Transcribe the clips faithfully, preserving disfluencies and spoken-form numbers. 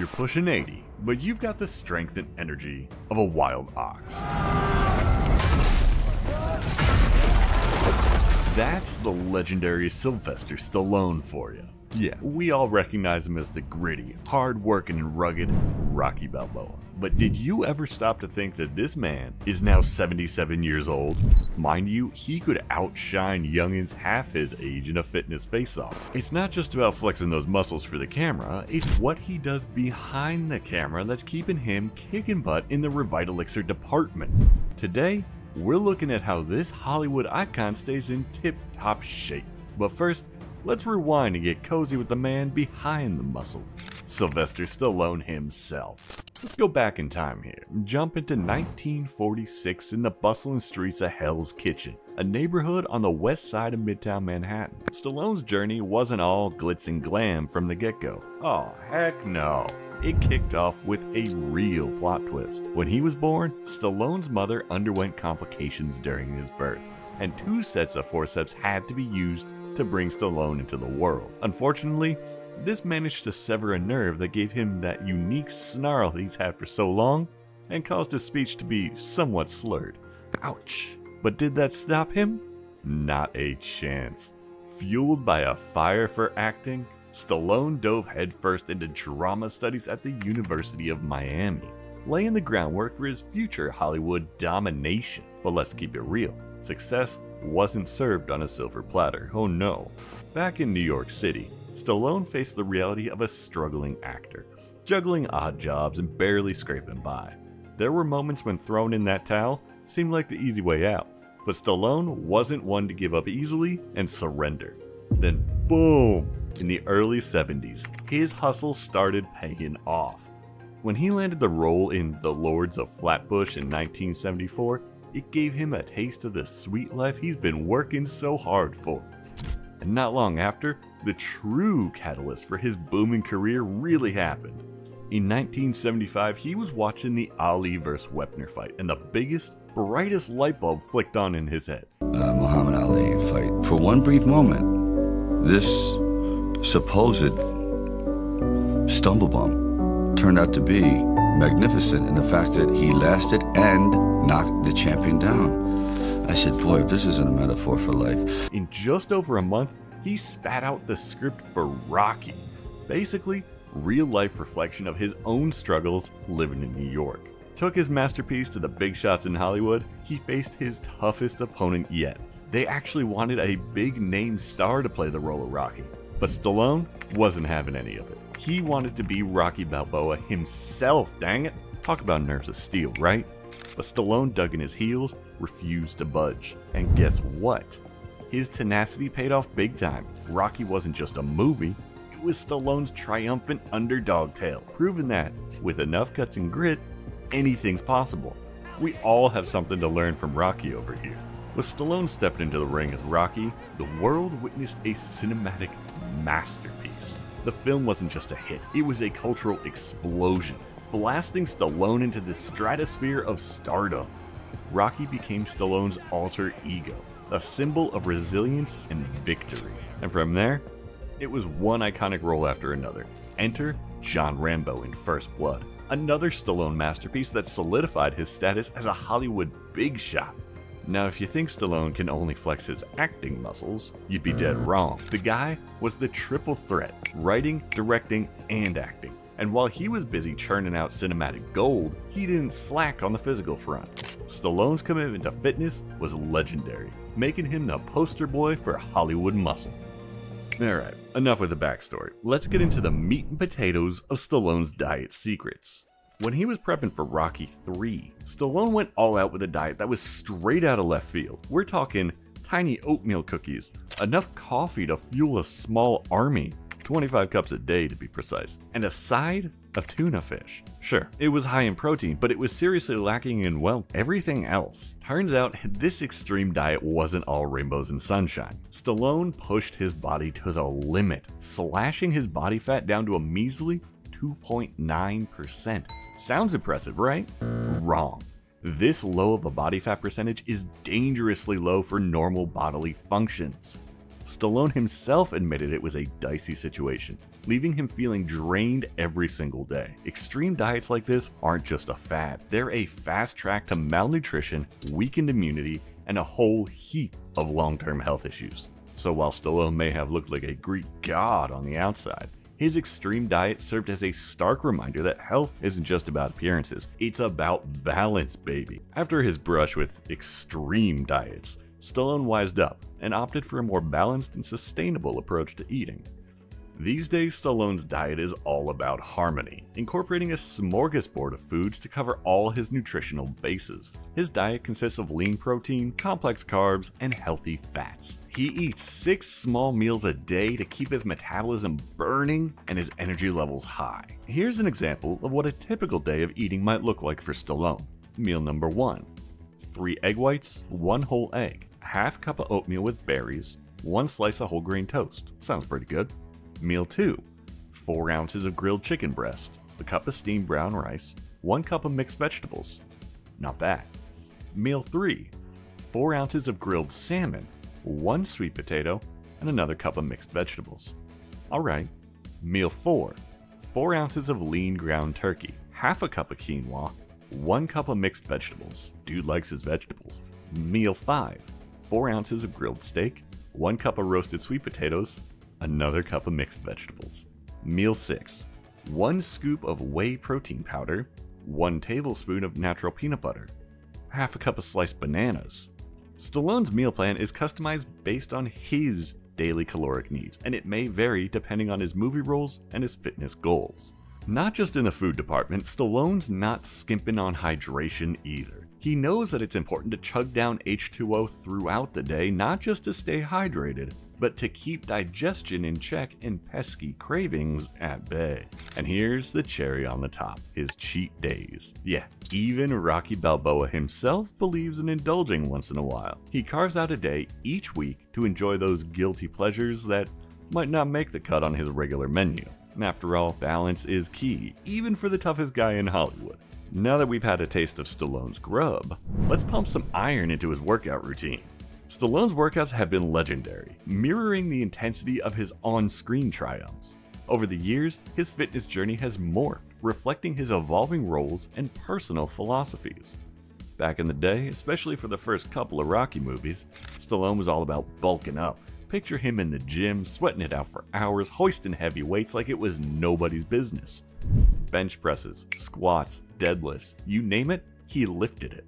You're pushing eighty, but you've got the strength and energy of a wild ox. That's the legendary Sylvester Stallone for you. Yeah, we all recognize him as the gritty, hard-working, and rugged Rocky Balboa. But did you ever stop to think that this man is now seventy-seven years old? Mind you, he could outshine youngins half his age in a fitness face-off. It's not just about flexing those muscles for the camera, it's what he does behind the camera that's keeping him kicking butt in the Revitalixer department. Today, we're looking at how this Hollywood icon stays in tip-top shape. But first, let's rewind and get cozy with the man behind the muscle, Sylvester Stallone himself. Let's go back in time here, jump into nineteen forty-six in the bustling streets of Hell's Kitchen, a neighborhood on the west side of Midtown Manhattan. Stallone's journey wasn't all glitz and glam from the get-go. Oh, heck no. It kicked off with a real plot twist. When he was born, Stallone's mother underwent complications during his birth, and two sets of forceps had to be used to bring Stallone into the world. Unfortunately, this managed to sever a nerve that gave him that unique snarl he's had for so long and caused his speech to be somewhat slurred. Ouch. But did that stop him? Not a chance. Fueled by a fire for acting, Stallone dove headfirst into drama studies at the University of Miami, laying the groundwork for his future Hollywood domination. But let's keep it real. Success wasn't served on a silver platter, oh no. Back in New York City, Stallone faced the reality of a struggling actor, juggling odd jobs and barely scraping by. There were moments when throwing in that towel seemed like the easy way out, but Stallone wasn't one to give up easily and surrender. Then boom! In the early seventies, his hustle started paying off. When he landed the role in The Lords of Flatbush in nineteen seventy-four, it gave him a taste of the sweet life he's been working so hard for. And not long after, the true catalyst for his booming career really happened. In nineteen seventy-five, he was watching the Ali versus Wepner fight, and the biggest, brightest light bulb flicked on in his head. Uh, Muhammad Ali fight. For one brief moment, this supposed stumblebum turned out to be magnificent in the fact that he lasted and knocked the champion down. I said, boy, this isn't a metaphor for life. In just over a month, he spat out the script for Rocky, basically real-life reflection of his own struggles living in New York. Took his masterpiece to the big shots in Hollywood, he faced his toughest opponent yet. They actually wanted a big-name star to play the role of Rocky, but Stallone wasn't having any of it. He wanted to be Rocky Balboa himself, dang it. Talk about nerves of steel, right? But Stallone dug in his heels, refused to budge. And guess what? His tenacity paid off big time. Rocky wasn't just a movie, it was Stallone's triumphant underdog tale, proving that, with enough guts and grit, anything's possible. We all have something to learn from Rocky over here. When Stallone stepped into the ring as Rocky, the world witnessed a cinematic masterpiece. The film wasn't just a hit, it was a cultural explosion, blasting Stallone into the stratosphere of stardom. Rocky became Stallone's alter ego, a symbol of resilience and victory. And from there, it was one iconic role after another. Enter John Rambo in First Blood, another Stallone masterpiece that solidified his status as a Hollywood big shot. Now, if you think Stallone can only flex his acting muscles, you'd be dead wrong. The guy was the triple threat, writing, directing, and acting. And while he was busy churning out cinematic gold, he didn't slack on the physical front. Stallone's commitment to fitness was legendary, making him the poster boy for Hollywood muscle. Alright, enough with the backstory. Let's get into the meat and potatoes of Stallone's diet secrets. When he was prepping for Rocky three, Stallone went all out with a diet that was straight out of left field. We're talking tiny oatmeal cookies, enough coffee to fuel a small army, twenty-five cups a day to be precise, and a side of tuna fish. Sure, it was high in protein, but it was seriously lacking in, well, everything else. Turns out, this extreme diet wasn't all rainbows and sunshine. Stallone pushed his body to the limit, slashing his body fat down to a measly two point nine percent. Sounds impressive, right? Wrong. This low of a body fat percentage is dangerously low for normal bodily functions. Stallone himself admitted it was a dicey situation, leaving him feeling drained every single day. Extreme diets like this aren't just a fad, they're a fast track to malnutrition, weakened immunity, and a whole heap of long-term health issues. So while Stallone may have looked like a Greek god on the outside, his extreme diet served as a stark reminder that health isn't just about appearances, it's about balance, baby. After his brush with extreme diets, Stallone wised up and opted for a more balanced and sustainable approach to eating. These days, Stallone's diet is all about harmony, incorporating a smorgasbord of foods to cover all his nutritional bases. His diet consists of lean protein, complex carbs, and healthy fats. He eats six small meals a day to keep his metabolism burning and his energy levels high. Here's an example of what a typical day of eating might look like for Stallone. Meal number one, three egg whites, one whole egg, half cup of oatmeal with berries, one slice of whole grain toast. Sounds pretty good. Meal two, four ounces of grilled chicken breast, a cup of steamed brown rice, one cup of mixed vegetables. Not bad. Meal three, four ounces of grilled salmon, one sweet potato, and another cup of mixed vegetables. All right. Meal four, four ounces of lean ground turkey, half a cup of quinoa, one cup of mixed vegetables. Dude likes his vegetables. Meal five, four ounces of grilled steak, one cup of roasted sweet potatoes, another cup of mixed vegetables. Meal six, one scoop of whey protein powder, one tablespoon of natural peanut butter, half a cup of sliced bananas. Stallone's meal plan is customized based on his daily caloric needs, and it may vary depending on his movie roles and his fitness goals. Not just in the food department, Stallone's not skimping on hydration either. He knows that it's important to chug down H two O throughout the day, not just to stay hydrated, but to keep digestion in check and pesky cravings at bay. And here's the cherry on the top, his cheat days. Yeah, even Rocky Balboa himself believes in indulging once in a while. He carves out a day each week to enjoy those guilty pleasures that might not make the cut on his regular menu. After all, balance is key, even for the toughest guy in Hollywood. Now that we've had a taste of Stallone's grub, let's pump some iron into his workout routine. Stallone's workouts have been legendary, mirroring the intensity of his on-screen triumphs. Over the years, his fitness journey has morphed, reflecting his evolving roles and personal philosophies. Back in the day, especially for the first couple of Rocky movies, Stallone was all about bulking up. Picture him in the gym, sweating it out for hours, hoisting heavy weights like it was nobody's business. Bench presses, squats, deadlifts, you name it, he lifted it.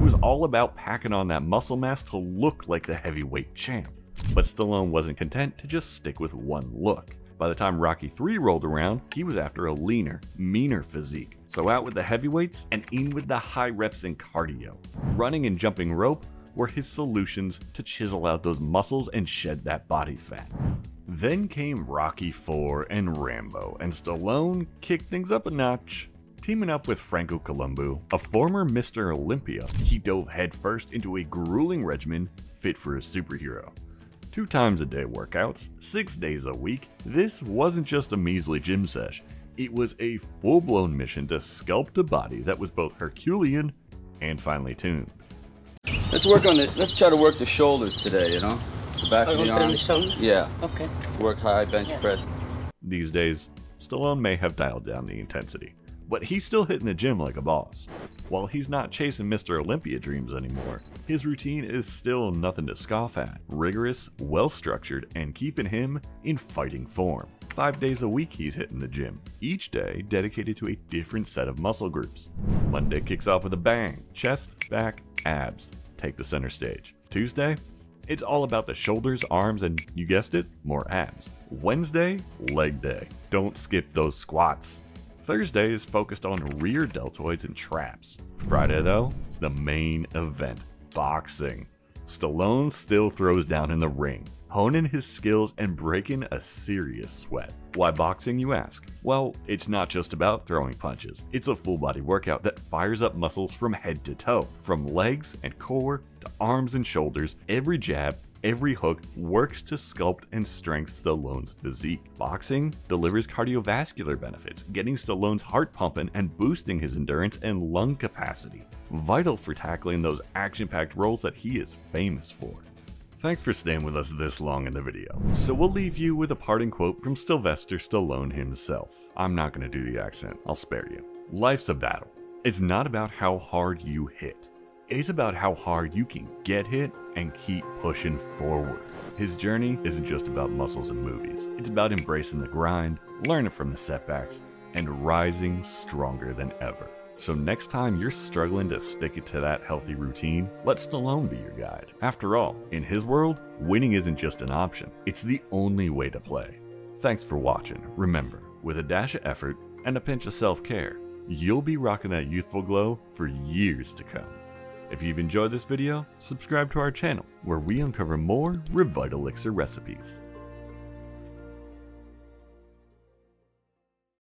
It was all about packing on that muscle mass to look like the heavyweight champ. But Stallone wasn't content to just stick with one look. By the time Rocky three rolled around, he was after a leaner, meaner physique. So out with the heavyweights and in with the high reps and cardio. Running and jumping rope were his solutions to chisel out those muscles and shed that body fat. Then came Rocky four and Rambo, and Stallone kicked things up a notch. Teaming up with Franco Colombu, a former Mister Olympia, he dove headfirst into a grueling regimen fit for a superhero. Two times a day workouts, six days a week, this wasn't just a measly gym sesh. It was a full-blown mission to sculpt a body that was both Herculean and finely tuned. Let's work on it. Let's try to work the shoulders today, you know? The back of the arms. Yeah. Okay. Work high, bench yeah. press. These days, Stallone may have dialed down the intensity, but he's still hitting the gym like a boss. While he's not chasing Mister Olympia dreams anymore, his routine is still nothing to scoff at. Rigorous, well-structured, and keeping him in fighting form. Five days a week he's hitting the gym, each day dedicated to a different set of muscle groups. Monday kicks off with a bang. Chest, back, abs take the center stage. Tuesday, it's all about the shoulders, arms, and you guessed it, more abs. Wednesday, leg day. Don't skip those squats. Thursday is focused on rear deltoids and traps. Friday, though, is the main event, boxing. Stallone still throws down in the ring, honing his skills and breaking a serious sweat. Why boxing, you ask? Well, it's not just about throwing punches. It's a full-body workout that fires up muscles from head to toe, from legs and core to arms and shoulders. Every jab, every hook works to sculpt and strengthen Stallone's physique. Boxing delivers cardiovascular benefits, getting Stallone's heart pumping and boosting his endurance and lung capacity, vital for tackling those action-packed roles that he is famous for. Thanks for staying with us this long in the video. So we'll leave you with a parting quote from Sylvester Stallone himself. I'm not gonna do the accent, I'll spare you. Life's a battle. It's not about how hard you hit. It's about how hard you can get hit and keep pushing forward. His journey isn't just about muscles and movies. It's about embracing the grind, learning from the setbacks, and rising stronger than ever. So next time you're struggling to stick it to that healthy routine, let Stallone be your guide. After all, in his world, winning isn't just an option, it's the only way to play. Thanks for watching. Remember, with a dash of effort and a pinch of self-care, you'll be rocking that youthful glow for years to come. If you've enjoyed this video, subscribe to our channel, where we uncover more Revitalixir recipes.